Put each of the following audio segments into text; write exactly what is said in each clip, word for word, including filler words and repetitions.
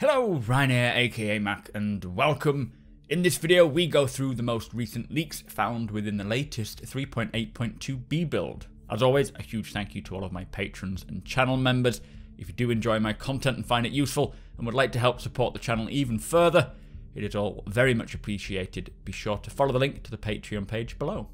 Hello, Ryan here, aka Mac, and welcome. In this video, we go through the most recent leaks found within the latest three point eight point two B build. As always, a huge thank you to all of my patrons and channel members. If you do enjoy my content and find it useful and would like to help support the channel even further, it is all very much appreciated. Be sure to follow the link to the Patreon page below.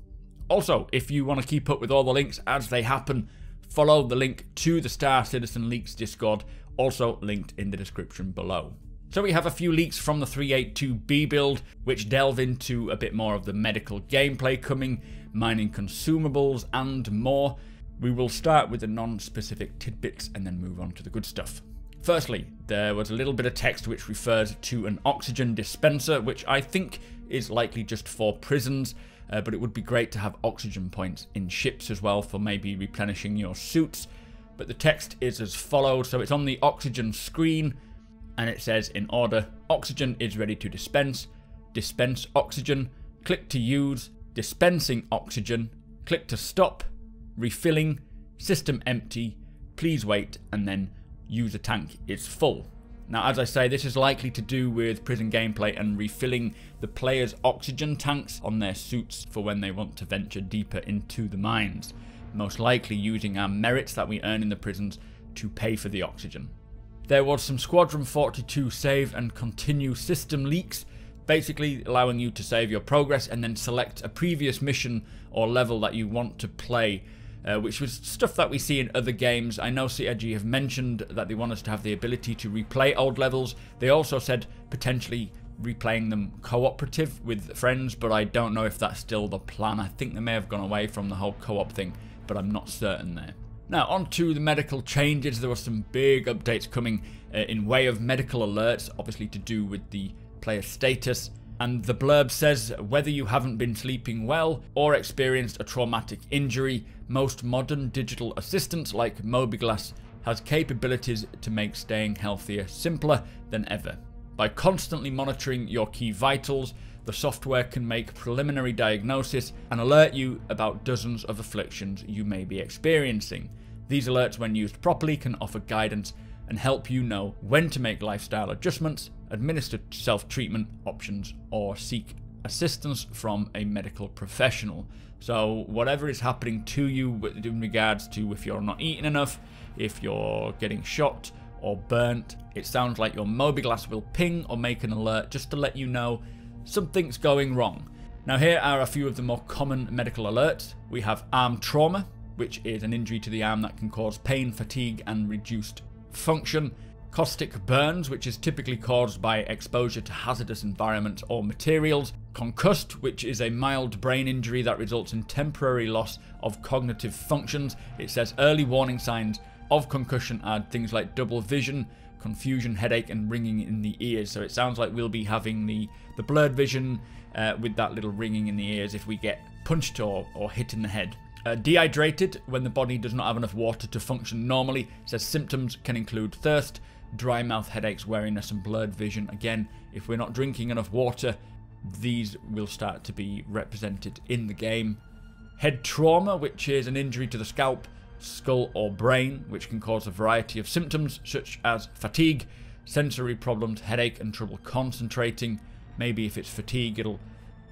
Also, if you want to keep up with all the links as they happen, follow the link to the Star Citizen Leaks Discord, also linked in the description below. So we have a few leaks from the three eight two B build, which delve into a bit more of the medical gameplay coming, mining consumables, and more. We will start with the non-specific tidbits and then move on to the good stuff. Firstly, there was a little bit of text which refers to an oxygen dispenser, which I think is likely just for prisons, uh, but it would be great to have oxygen points in ships as well for maybe replenishing your suits. But the text is as follows, so it's on the oxygen screen, and it says in order, oxygen is ready to dispense, dispense oxygen, click to use, dispensing oxygen, click to stop, refilling, system empty, please wait, and then user tank is full. Now, as I say, this is likely to do with prison gameplay and refilling the player's oxygen tanks on their suits for when they want to venture deeper into the mines, most likely using our merits that we earn in the prisons to pay for the oxygen. There was some Squadron forty-two save and continue system leaks, basically allowing you to save your progress and then select a previous mission or level that you want to play, uh, which was stuff that we see in other games. I know C I G have mentioned that they want us to have the ability to replay old levels. They also said potentially replaying them cooperative with friends, but I don't know if that's still the plan. I think they may have gone away from the whole co-op thing, but I'm not certain there. Now, on to the medical changes. There were some big updates coming uh, in way of medical alerts, obviously to do with the player status. And the blurb says, whether you haven't been sleeping well or experienced a traumatic injury, most modern digital assistants like MobiGlass has capabilities to make staying healthier simpler than ever. By constantly monitoring your key vitals, the software can make preliminary diagnosis and alert you about dozens of afflictions you may be experiencing. These alerts, when used properly, can offer guidance and help you know when to make lifestyle adjustments, administer self-treatment options, or seek assistance from a medical professional. So whatever is happening to you in regards to if you're not eating enough, if you're getting shot, or burnt, it sounds like your MobiGlass will ping or make an alert just to let you know something's going wrong. Now, here are a few of the more common medical alerts. We have arm trauma, which is an injury to the arm that can cause pain, fatigue, and reduced function. Caustic burns, which is typically caused by exposure to hazardous environments or materials. Concussed, which is a mild brain injury that results in temporary loss of cognitive functions. It says early warning signs of concussion are things like double vision, confusion, headache, and ringing in the ears. So it sounds like we'll be having the, the blurred vision uh, with that little ringing in the ears if we get punched or, or hit in the head. Uh, dehydrated, when the body does not have enough water to function normally. It says symptoms can include thirst, dry mouth, headaches, weariness, and blurred vision. Again, if we're not drinking enough water, these will start to be represented in the game. Head trauma, which is an injury to the scalp, skull, or brain, which can cause a variety of symptoms such as fatigue, sensory problems, headache, and trouble concentrating. Maybe if it's fatigue, it'll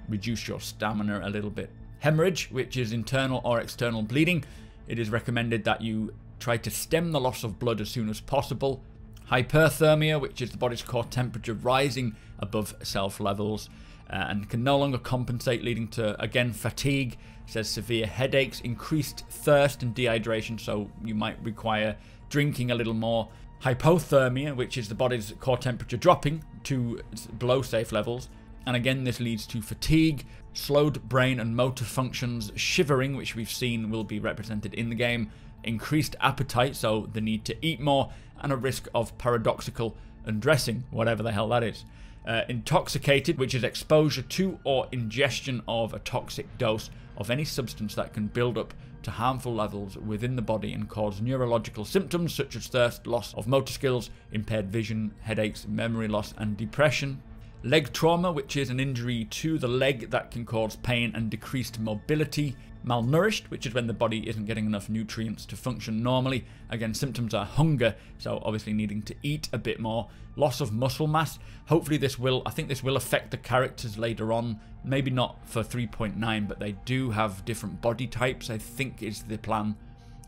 reduce your stamina a little bit. Hemorrhage, which is internal or external bleeding. It is recommended that you try to stem the loss of blood as soon as possible. Hyperthermia, which is the body's core temperature rising above self levels uh, and can no longer compensate, leading to, again, fatigue. It says severe headaches, increased thirst and dehydration, so you might require drinking a little more. Hypothermia, which is the body's core temperature dropping to below safe levels, and again this leads to fatigue. Slowed brain and motor functions, shivering, which we've seen will be represented in the game, increased appetite, so the need to eat more, and a risk of paradoxical undressing, whatever the hell that is. Uh, intoxicated, which is exposure to or ingestion of a toxic dose of any substance that can build up to harmful levels within the body and cause neurological symptoms such as thirst, loss of motor skills, impaired vision, headaches, memory loss, and depression. leg trauma, which is an injury to the leg that can cause pain and decreased mobility, malnourished, which is when the body isn't getting enough nutrients to function normally. Again, symptoms are hunger, so obviously needing to eat a bit more, loss of muscle mass. Hopefully this will, I think this will affect the characters later on, maybe not for three point nine, but they do have different body types, I think is the plan.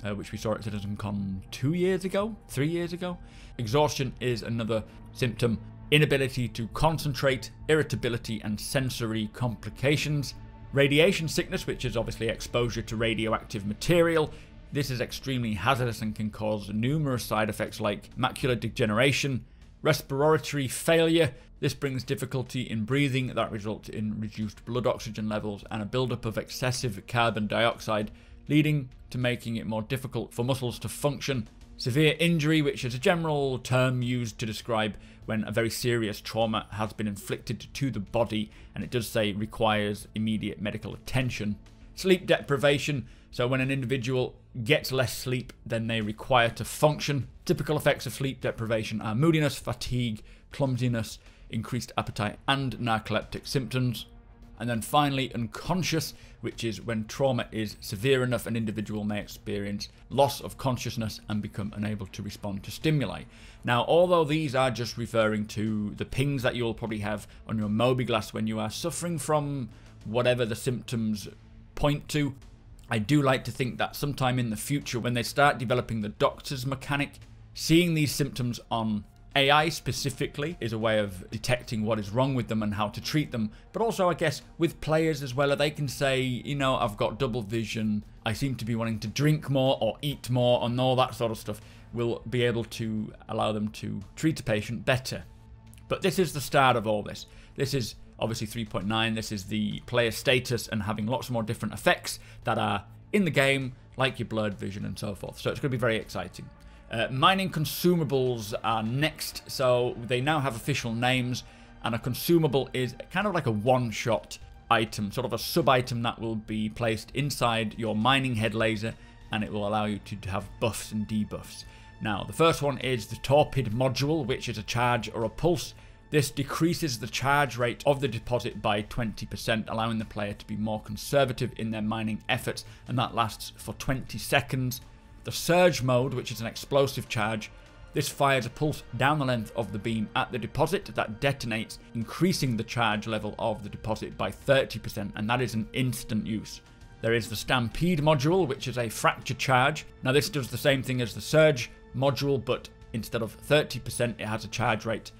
Uh, which we saw at CitizenCon two years ago, three years ago. Exhaustion is another symptom. Inability to concentrate, irritability and sensory complications. Radiation sickness, which is obviously exposure to radioactive material. This is extremely hazardous and can cause numerous side effects like macular degeneration. Respiratory failure. This brings difficulty in breathing that results in reduced blood oxygen levels and a buildup of excessive carbon dioxide, leading to making it more difficult for muscles to function. Severe injury, which is a general term used to describe when a very serious trauma has been inflicted to the body, and it does say requires immediate medical attention. Sleep deprivation, so when an individual gets less sleep than they require to function. Typical effects of sleep deprivation are moodiness, fatigue, clumsiness, increased appetite, and narcoleptic symptoms. And then finally, unconscious, which is when trauma is severe enough, an individual may experience loss of consciousness and become unable to respond to stimuli. Now, although these are just referring to the pings that you'll probably have on your MobiGlass when you are suffering from whatever the symptoms point to, I do like to think that sometime in the future, when they start developing the doctor's mechanic, seeing these symptoms on A I specifically is a way of detecting what is wrong with them and how to treat them. But also, I guess, with players as well, they can say, you know, I've got double vision, I seem to be wanting to drink more or eat more and all that sort of stuff. We'll be able to allow them to treat a patient better. But this is the start of all this. This is obviously three point nine. This is the player status and having lots more different effects that are in the game, like your blurred vision and so forth. So it's going to be very exciting. Uh, mining consumables are next, so they now have official names, and a consumable is kind of like a one-shot item, sort of a sub-item that will be placed inside your mining head laser, and it will allow you to have buffs and debuffs. Now, the first one is the Torpid module, which is a charge or a pulse. This decreases the charge rate of the deposit by twenty percent, allowing the player to be more conservative in their mining efforts, and that lasts for twenty seconds. The surge mode, which is an explosive charge, this fires a pulse down the length of the beam at the deposit that detonates, increasing the charge level of the deposit by thirty percent, and that is an instant use. There is the Stampede module, which is a fracture charge. Now this does the same thing as the surge module, but instead of thirty percent, it has a charge rate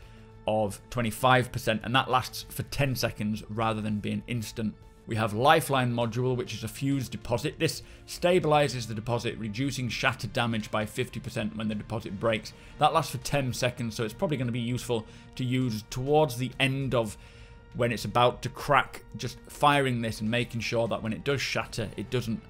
of twenty-five percent, and that lasts for ten seconds rather than being instant. We have Lifeline module, which is a fused deposit. This stabilizes the deposit, reducing shatter damage by fifty percent when the deposit breaks. That lasts for ten seconds, so it's probably going to be useful to use towards the end of when it's about to crack, just firing this and making sure that when it does shatter, it doesn't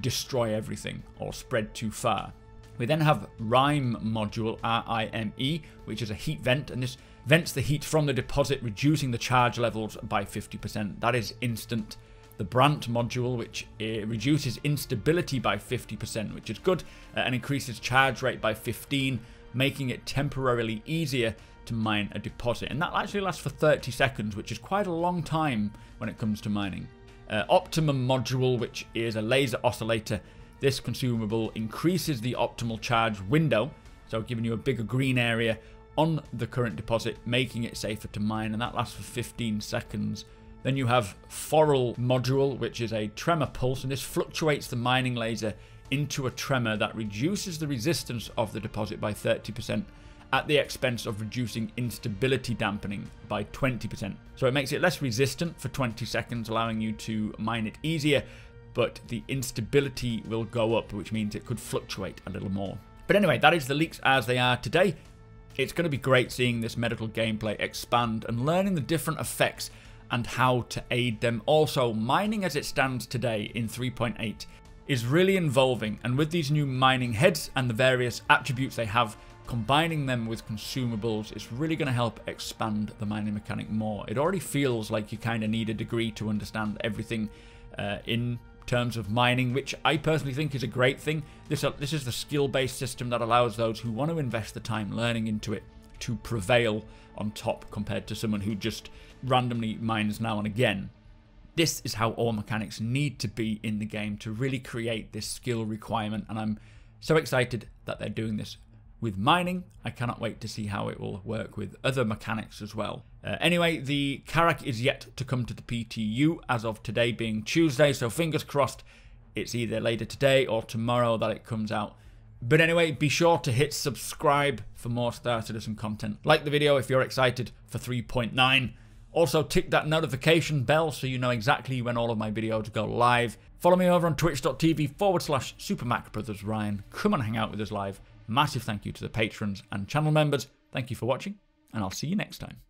destroy everything or spread too far. We then have Rime module, R I M E, which is a heat vent, and this vents the heat from the deposit, reducing the charge levels by fifty percent. That is instant. The Brant module, which uh, reduces instability by fifty percent, which is good, uh, and increases charge rate by fifteen, making it temporarily easier to mine a deposit. And that actually lasts for thirty seconds, which is quite a long time when it comes to mining. Uh, Optimum module, which is a laser oscillator. This consumable increases the optimal charge window, so giving you a bigger green area on the current deposit, making it safer to mine, and that lasts for fifteen seconds. Then you have Foral module, which is a tremor pulse, and this fluctuates the mining laser into a tremor that reduces the resistance of the deposit by thirty percent at the expense of reducing instability dampening by twenty percent. So it makes it less resistant for twenty seconds, allowing you to mine it easier, but the instability will go up, which means it could fluctuate a little more. But anyway, that is the leaks as they are today. It's going to be great seeing this medical gameplay expand and learning the different effects and how to aid them. Also, mining as it stands today in three point eight is really involving, and with these new mining heads and the various attributes they have, combining them with consumables is really going to help expand the mining mechanic more. It already feels like you kind of need a degree to understand everything uh, in terms of mining, which I personally think is a great thing. This, uh, this is the skill-based system that allows those who want to invest the time learning into it to prevail on top compared to someone who just randomly mines now and again. This is how all mechanics need to be in the game to really create this skill requirement, and I'm so excited that they're doing this with mining. I cannot wait to see how it will work with other mechanics as well. Uh, anyway, the Carrack is yet to come to the P T U as of today being Tuesday, so fingers crossed it's either later today or tomorrow that it comes out. But anyway, be sure to hit subscribe for more Star Citizen content. Like the video if you're excited for three point nine. Also, tick that notification bell so you know exactly when all of my videos go live. Follow me over on twitch.tv forward slash supermacbrothersryan. Come and hang out with us live. Massive thank you to the patrons and channel members. Thank you for watching, and I'll see you next time.